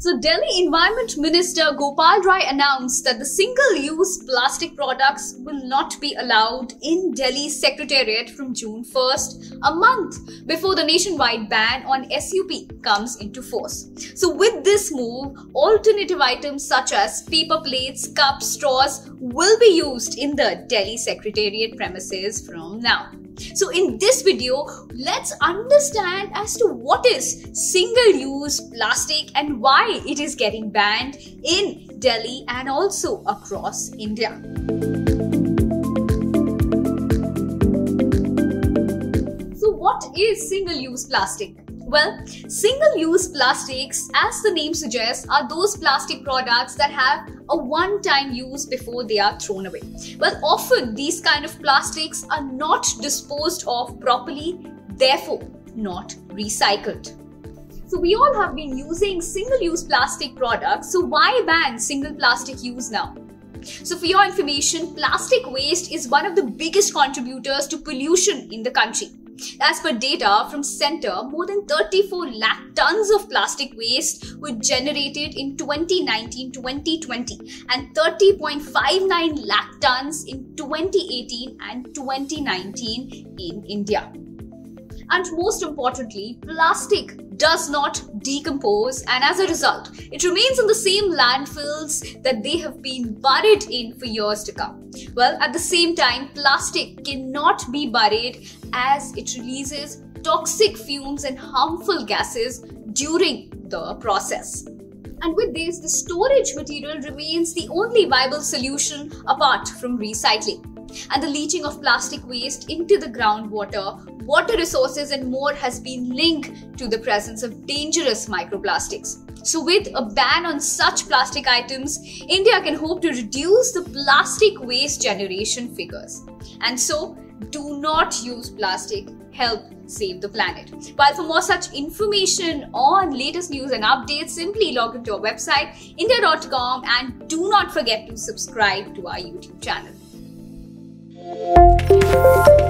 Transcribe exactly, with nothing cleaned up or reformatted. So Delhi Environment Minister Gopal Rai announced that the single-use plastic products will not be allowed in Delhi Secretariat from June first, a month before the nationwide ban on S U P comes into force. So with this move, alternative items such as paper plates, cups, straws will be used in the Delhi Secretariat premises from now. So in this video, let's understand as to what is single-use plastic and why it is getting banned in Delhi and also across India. So what is single-use plastic? Well, single-use plastics, as the name suggests, are those plastic products that have a one-time use before they are thrown away. Well, often these kind of plastics are not disposed of properly, therefore not recycled. So we all have been using single-use plastic products, so why ban single plastic use now? So for your information, plastic waste is one of the biggest contributors to pollution in the country. As per data from Centre, more than thirty-four lakh tons of plastic waste were generated in twenty nineteen twenty twenty and thirty point five nine lakh tons in twenty eighteen and twenty nineteen in India. And most importantly, plastic does not decompose, and as a result, it remains in the same landfills that they have been buried in for years to come. Well, at the same time, plastic cannot be buried as it releases toxic fumes and harmful gases during the process. And with this, the storage material remains the only viable solution apart from recycling. And the leaching of plastic waste into the groundwater, water resources and more has been linked to the presence of dangerous microplastics. So with a ban on such plastic items, India can hope to reduce the plastic waste generation figures. And so, do not use plastic. Help save the planet. While for more such information on latest news and updates, simply log into our website, India dot com, and do not forget to subscribe to our YouTube channel. Thank you.